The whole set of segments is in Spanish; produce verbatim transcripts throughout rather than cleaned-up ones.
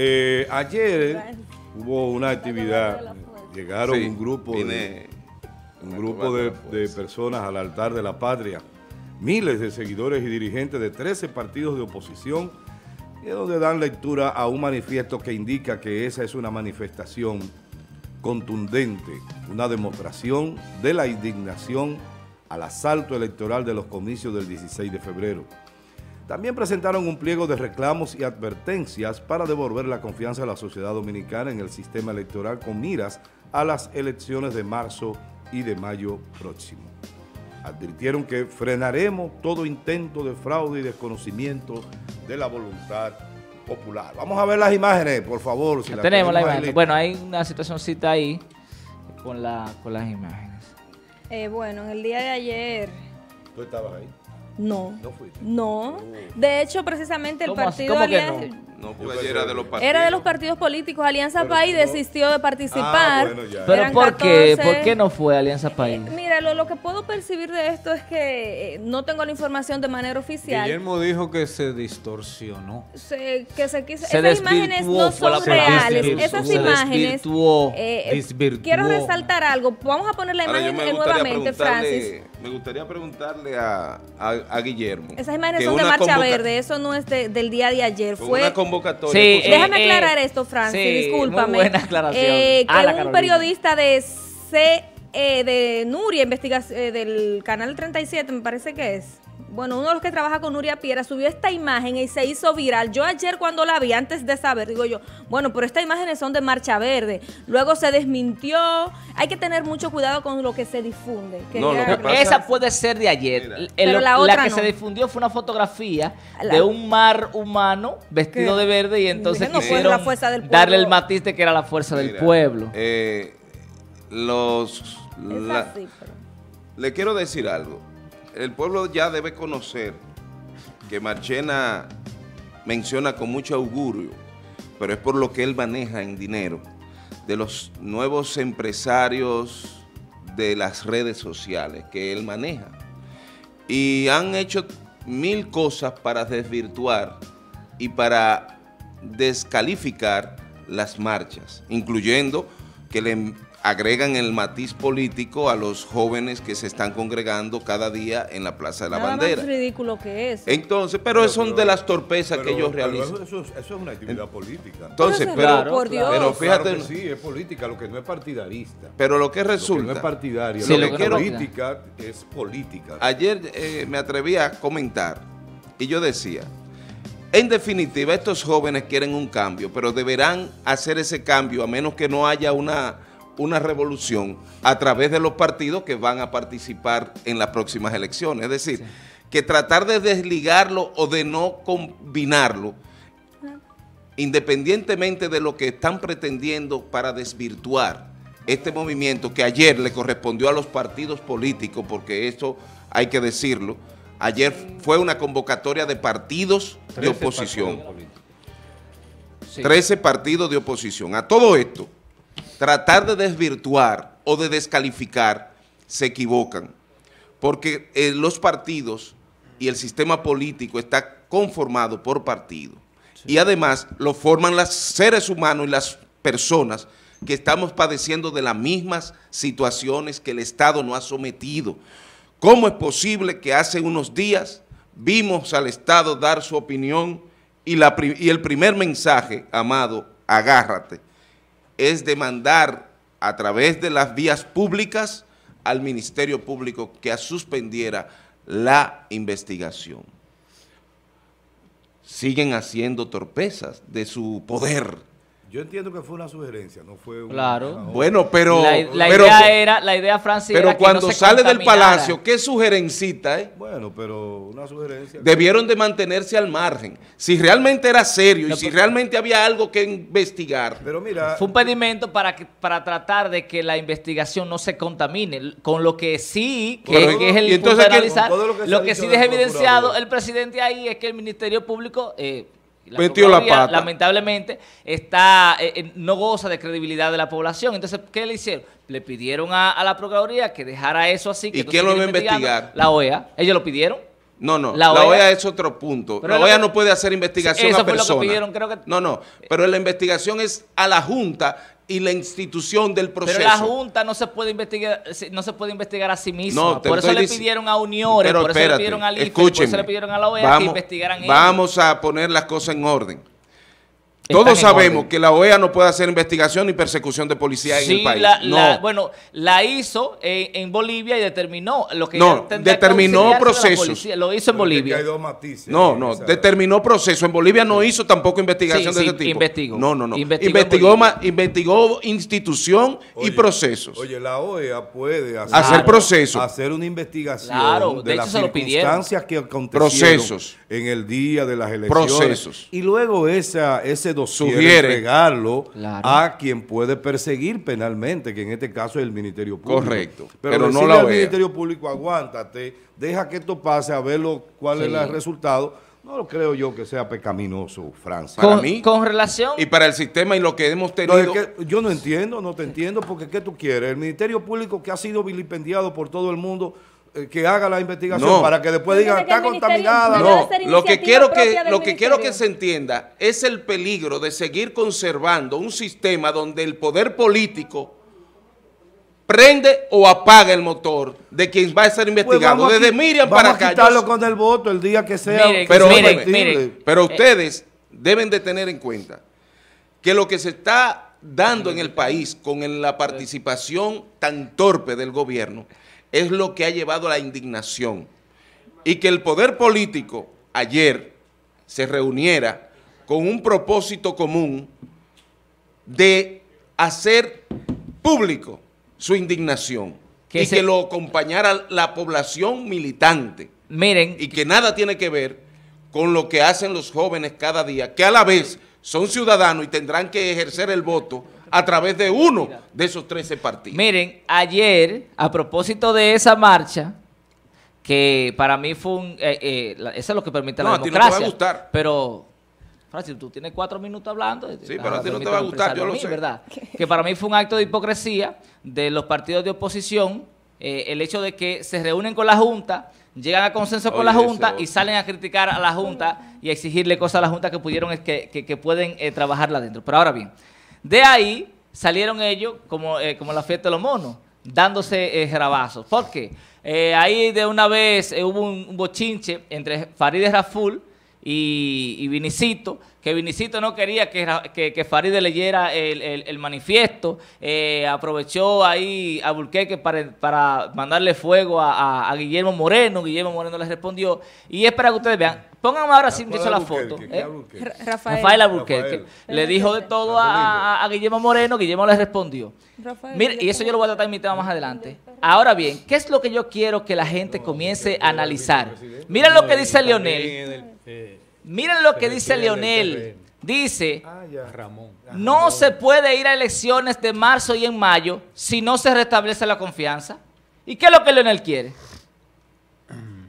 Eh, ayer hubo una actividad, llegaron sí, un grupo, de, un grupo de, de personas al altar de la patria, miles de seguidores y dirigentes de trece partidos de oposición, donde dan lectura a un manifiesto que indica que esa es una manifestación contundente, una demostración de la indignación al asalto electoral de los comicios del dieciséis de febrero. También presentaron un pliego de reclamos y advertencias para devolver la confianza a la sociedad dominicana en el sistema electoral con miras a las elecciones de marzo y de mayo próximo. Advirtieron que frenaremos todo intento de fraude y desconocimiento de la voluntad popular. Vamos a ver las imágenes, por favor. Si la tenemos la imagen. Bueno, hay una situacióncita ahí con, la, con las imágenes. Eh, bueno, en el día de ayer... ¿Tú estabas ahí? No, no, no. De hecho, precisamente el partido Alianza... No, no pues era, de los era de los partidos políticos. Alianza pero País no. desistió de participar. Ah, bueno, ya, ya. ¿Pero por qué? ¿Por qué no fue Alianza País? Eh, mira, lo, lo que puedo percibir de esto es que eh, no tengo la información de manera oficial. Guillermo dijo que se distorsionó. Se, que se quiso, se esas imágenes no son reales. Esas imágenes... Desvirtuó, eh, desvirtuó. Quiero resaltar algo. Vamos a poner la Ahora, imagen nuevamente, Francis. Me gustaría preguntarle a, a, a Guillermo. Esas imágenes son de Marcha Verde, eso no es de, del día de ayer. Fue una convocatoria. Sí, eh, déjame eh, aclarar esto, Francis, sí, discúlpame. Muy buena aclaración. Eh, que un Carolina. periodista de C, eh, de Nuria, eh, del canal treinta y siete, me parece que es. Bueno, uno de los que trabaja con Nuria Piera subió esta imagen y se hizo viral. Yo ayer cuando la vi, antes de saber, digo yo, bueno, pero estas imágenes son de Marcha Verde. Luego se desmintió. Hay que tener mucho cuidado con lo que se difunde. Que no, lo que pasa, esa puede ser de ayer. Mira, el, pero la, otra la que no. se difundió fue una fotografía la, de un mar humano vestido ¿Qué? de verde y entonces no quisieron la fuerza del darle el matiz de que era la fuerza mira, del pueblo. Eh, los la, así, pero... Le quiero decir algo. El pueblo ya debe conocer que Marchena menciona con mucho augurio, pero es por lo que él maneja en dinero, de los nuevos empresarios de las redes sociales que él maneja. Y han hecho mil cosas para desvirtuar y para descalificar las marchas, incluyendo que le agregan el matiz político a los jóvenes que se están congregando cada día en la Plaza de la Nada Bandera. Más ridículo que es. Entonces, pero, pero son pero, de las torpezas pero, que ellos realizan. Eso, eso es una actividad en, política. Entonces, pero, claro, pero, claro, pero fíjate. Claro que sí, es política, lo que no es partidarista. Pero lo que resulta. Lo que no es partidario, sí, lo, lo que quiero, política es política. Ayer eh, me atreví a comentar y yo decía, en definitiva, estos jóvenes quieren un cambio, pero deberán hacer ese cambio a menos que no haya una... una revolución a través de los partidos que van a participar en las próximas elecciones. Es decir, sí. que tratar de desligarlo o de no combinarlo, no. independientemente de lo que están pretendiendo para desvirtuar este movimiento que ayer le correspondió a los partidos políticos, porque eso hay que decirlo, ayer fue una convocatoria de partidos de oposición. trece partidos de oposición. A todo esto, tratar de desvirtuar o de descalificar, se equivocan, porque eh, los partidos y el sistema político está conformado por partidos, sí. y además lo forman los seres humanos y las personas que estamos padeciendo de las mismas situaciones que el Estado nos ha sometido. ¿Cómo es posible que hace unos días vimos al Estado dar su opinión y, la, y el primer mensaje, amado, agárrate, es demandar a través de las vías públicas al Ministerio Público que suspendiera la investigación? Siguen haciendo torpezas de su poder. Yo entiendo que fue una sugerencia, no fue un... Claro. Bueno, pero... La, la pero, idea era, la idea Francis Pero era cuando que no se sale del palacio, qué sugerencita, ¿eh? Bueno, pero una sugerencia... Debieron de mantenerse al margen. Si realmente era serio no, y si pues, realmente había algo que investigar. Pero mira... Fue un pedimento para, que, para tratar de que la investigación no se contamine, con lo que sí, que, pero, que es el punto de analizar, lo que, lo que sí deja evidenciado el presidente ahí es que el Ministerio Público... Eh, La metió la pata. Lamentablemente está, eh, no goza de credibilidad de la población. Entonces, ¿qué le hicieron? Le pidieron a, a la Procuraduría que dejara eso así. Que ¿Y quién lo va a investigar? La O E A. ¿Ellos lo pidieron? No, no, la O E A, la O E A es otro punto. La O E A que, no puede hacer investigación a personas. Eso fue lo que pidieron, creo que... No, no, pero la investigación es a la Junta y la institución del proceso. Pero la Junta no se puede investigar, no se puede investigar a sí misma. No, por eso le pidieron a Uniores, por eso le pidieron al I F E, por eso le pidieron a la O E A vamos, que investigaran ellos. Vamos a poner las cosas en orden. Todos sabemos orden. que la O E A no puede hacer investigación ni persecución de policía sí, en el país. La, no. la, bueno, la hizo en, en Bolivia y determinó lo que no determinó que procesos. Policía, lo hizo en Pero Bolivia. Es que hay dos matices, no, no, ¿sabes? determinó proceso. En Bolivia no hizo tampoco investigación sí, de sí, ese tipo. Investigó. No, no, no. Investigó, investigó, más, investigó institución oye, y procesos. Oye, la O E A puede hacer, hacer procesos, hacer una investigación claro, de, de hecho, las se circunstancias lo que acontecieron procesos. en el día de las elecciones. Procesos. Y luego esa, ese sugiere entregarlo claro. a quien puede perseguir penalmente, que en este caso es el Ministerio Público. Correcto. Pero, pero no la O E A. El Ministerio Público, aguántate, deja que esto pase a ver lo, cuál sí. es el resultado. No creo yo que sea pecaminoso, Francia. Para mí. Con relación. Y para el sistema y lo que hemos tenido. No, es que yo no entiendo, no te entiendo, porque ¿qué tú quieres? El Ministerio Público que ha sido vilipendiado por todo el mundo, que haga la investigación no. para que después digan está contaminada. No, lo que quiero que lo que quiero que se entienda es el peligro de seguir conservando un sistema donde el poder político prende o apaga el motor de quien va a ser investigado. Pues desde a, Miriam para acá. Vamos a quitarlo con el voto el día que sea. Miren, pero, miren, miren. pero ustedes deben de tener en cuenta que lo que se está dando en el país con la participación tan torpe del gobierno es lo que ha llevado a la indignación, y que el poder político ayer se reuniera con un propósito común de hacer público su indignación y que lo acompañara la población militante. Miren, y que nada tiene que ver con lo que hacen los jóvenes cada día, que a la vez son ciudadanos y tendrán que ejercer el voto a través de uno de esos trece partidos. Miren, ayer, a propósito de esa marcha, que para mí fue un... Eh, eh, eso es lo que permite no, la democracia. No, a ti no te va a gustar. Pero, Francis, tú tienes cuatro minutos hablando. Sí, pero a ti no te va a gustar, yo lo sé. ¿Verdad? Que para mí fue un acto de hipocresía de los partidos de oposición, eh, el hecho de que se reúnen con la Junta, llegan a consenso con Oye, la Junta y salen a criticar a la Junta y a exigirle cosas a la Junta que pudieron que, que, que pueden eh, trabajarla adentro. Pero ahora bien... De ahí salieron ellos como, eh, como la fiesta de los monos, dándose eh, grabazos. ¿Por qué? Eh, ahí de una vez eh, hubo un, un bochinche entre Faride Rafful y, y Vinicito, que Vinicito no quería que, que, que Faride leyera el, el, el manifiesto. Eh, aprovechó ahí a Alburquerque para, para mandarle fuego a, a, a Guillermo Moreno. Guillermo Moreno le respondió. Y es para que ustedes vean. Pónganme ahora sin dicho la foto. ¿Eh? Rafael, Rafael Alburquerque. Rafael. Le dijo de todo a, a Guillermo Moreno. Guillermo le respondió. Rafael, Mira, y eso yo lo voy a tratar en mi tema más adelante. Ahora bien, ¿qué es lo que yo quiero que la gente comience a analizar? Miren lo que dice Leonel. Miren lo que dice Leonel. Dice, no se puede ir a elecciones de marzo y en mayo si no se restablece la confianza. ¿Y qué es lo que Leonel quiere?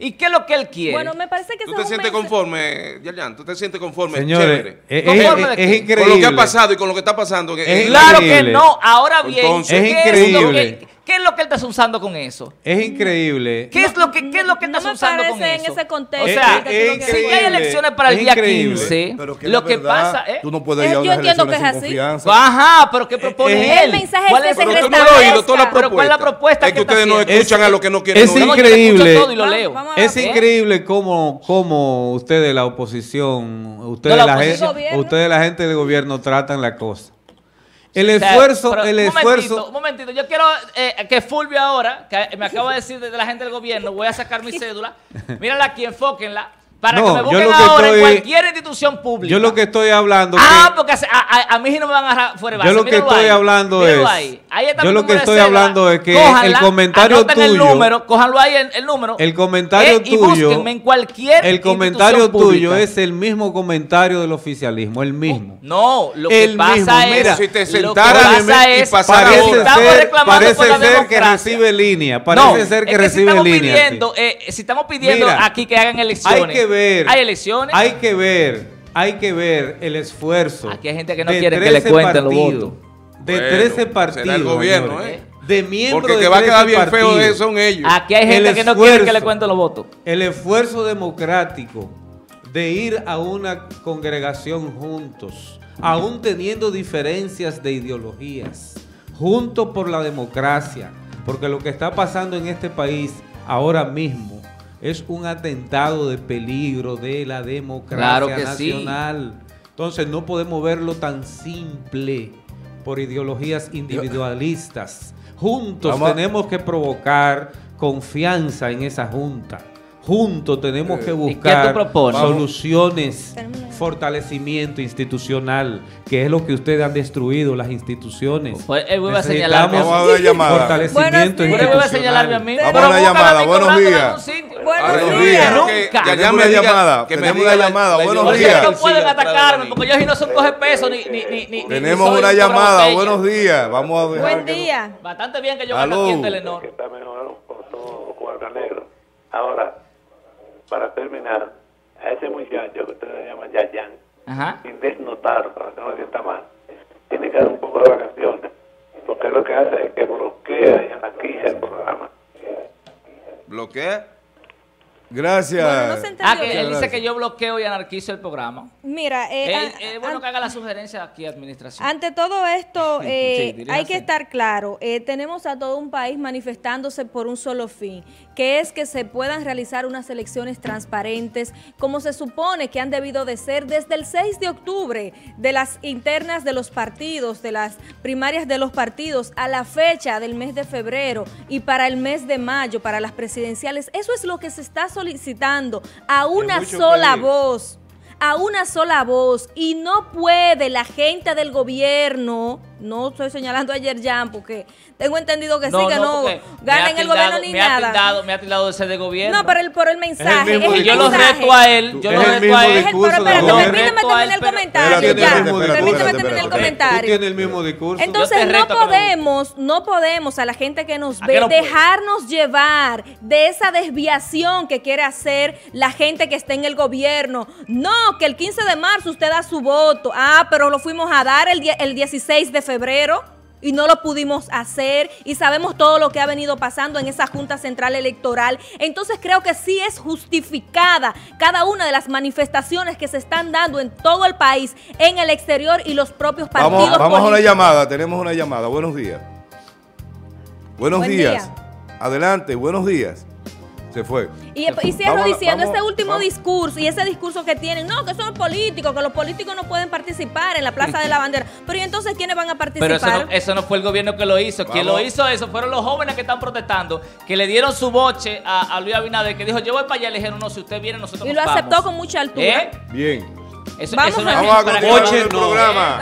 ¿Y qué es lo que él quiere? Bueno, me parece que... ¿Tú te sientes conforme, Yalian? ¿Tú te sientes conforme? Señores, es, ¿Conforme es, es, es increíble. Con lo que ha pasado y con lo que está pasando. Es es claro que no. Ahora bien, Entonces, ¿qué, es increíble. Es que, ¿qué es lo que él está usando con eso? Es increíble. ¿Qué es lo que, qué es lo que él está usando con eso? No me parece en ese contexto. O sea, es, es si hay elecciones para el día quince, lo que pasa... ¿eh? Tú no puedes ir a unas elecciones sin confianza. Ajá, pero ¿qué propone él? El mensaje es que se restablezca. Pero ¿cuál es la propuesta que está haciendo? Es que ustedes no escuchan a lo que no quieren. Es increíble. Yo escucho todo y lo leo. Es increíble cómo, cómo ustedes, la oposición, ustedes, no, la oposición la gente, ustedes, la gente del gobierno, tratan la cosa. El o sea, esfuerzo, el un esfuerzo. Momentito, un momentito, yo quiero eh, que Fulvio ahora, que me acaba de decir de la gente del gobierno, voy a sacar mi cédula, mírala aquí, enfóquenla. Para no, que me busquen ahora estoy, en cualquier institución pública. Yo lo que estoy hablando... Ah, que, porque a, a, a mí no me van a agarrar fuera de base. Yo lo que estoy ahí, hablando es... Ahí. Ahí yo lo que estoy cera, hablando es que cójanla, el comentario tuyo... el número, cójanlo ahí el, el número. El comentario eh, tuyo... Y búsquenme en cualquier El comentario tuyo pública. Es el mismo comentario del oficialismo, el mismo. Uh, no, lo que el pasa mismo. es... Mira, si te sentaras y pasaras otra... Parece ser que recibe línea, parece ser que recibe línea. Si estamos pidiendo aquí que hagan elecciones... Ver, hay elecciones. Hay que ver, hay que ver el esfuerzo. Aquí hay gente que no quiere que le cuenten los votos. De trece partidos. Será el gobierno, ¿eh? de miembros. Porque que va a quedar bien feo eso son ellos. Aquí hay gente que no quiere que le cuenten los votos. El esfuerzo democrático de ir a una congregación juntos, aún teniendo diferencias de ideologías, juntos por la democracia, porque lo que está pasando en este país ahora mismo es un atentado de peligro de la democracia, claro, nacional. Sí. Entonces no podemos verlo tan simple por ideologías individualistas. Juntos Vamos. tenemos que provocar confianza en esa junta. Juntos tenemos que buscar soluciones, fortalecimiento institucional, que es lo que ustedes han destruido, las instituciones. Pues él vuelve a señalarme a fortalecimiento institucional. Él vuelve a señalarme a mí. Vamos a la llamada. Buenos días. Buenos días. Nunca. Ya llame la llamada. Tenemos una llamada. Buenos días. No pueden atacarme porque yo no son coge peso ni ni tenemos una llamada. Buenos días. Vamos a ver. Buen día. Bastante bien que yo gano aquí en Telenor. Está mejor todo Guardanegro. Ahora, para terminar, a ese muchacho que ustedes llaman Yayan, Ajá. sin desnotar, para que no sienta mal, tiene que dar un poco de vacaciones, porque lo que hace es que bloquea y anarquiza el programa. ¿Bloquea? Gracias. Bueno, no se entendió. Ah, que él Gracias. dice que yo bloqueo y anarquizo el programa. Mira, eh, él, an, eh, bueno, an, que haga la sugerencia aquí, administración. Ante todo esto, eh, sí, hay así. que estar claro. Eh, tenemos a todo un país manifestándose por un solo fin, que es que se puedan realizar unas elecciones transparentes, como se supone que han debido de ser desde el seis de octubre, de las internas de los partidos, de las primarias de los partidos, a la fecha del mes de febrero y para el mes de mayo, para las presidenciales. Eso es lo que se está solicitando a una sola voz, a una sola voz, y no puede la gente del gobierno, no estoy señalando a Yerjan porque tengo entendido que no, sí, que no, no ganen el gobierno ni me nada. Ha tildado, me ha tildado de ser de gobierno. No, pero el, por el mensaje. Es el es el yo lo reto a él, yo lo reto a él. Permíteme terminar el comentario, ya, permíteme terminar el comentario. Tiene el mismo discurso. Entonces no podemos, no podemos a la gente que nos ve dejarnos llevar de esa desviación que quiere hacer la gente que está en el gobierno. No, que el quince de marzo usted da su voto. Ah, pero lo fuimos a dar el, el dieciséis de febrero y no lo pudimos hacer, y sabemos todo lo que ha venido pasando en esa Junta Central Electoral. Entonces creo que sí es justificada cada una de las manifestaciones que se están dando en todo el país, en el exterior y los propios partidos políticos. Vamos, vamos a una llamada, tenemos una llamada. Buenos días. Buenos Buen días. Día. Adelante, buenos días. Se fue. Y, y cierro vamos, diciendo vamos, ese último vamos. discurso y ese discurso que tienen, no, que son políticos, que los políticos no pueden participar en la Plaza de la Bandera. Pero ¿y entonces quiénes van a participar? Pero eso no, eso no fue el gobierno que lo hizo. Vamos. Quien lo hizo eso fueron los jóvenes que están protestando, que le dieron su boche a, a Luis Abinader, que dijo, yo voy para allá. Le dijeron, no, si usted viene, nosotros nos vamos. Y lo aceptó con mucha altura. ¿Eh? Bien. Eso, vamos eso no a ver. Vamos a continuar el programa.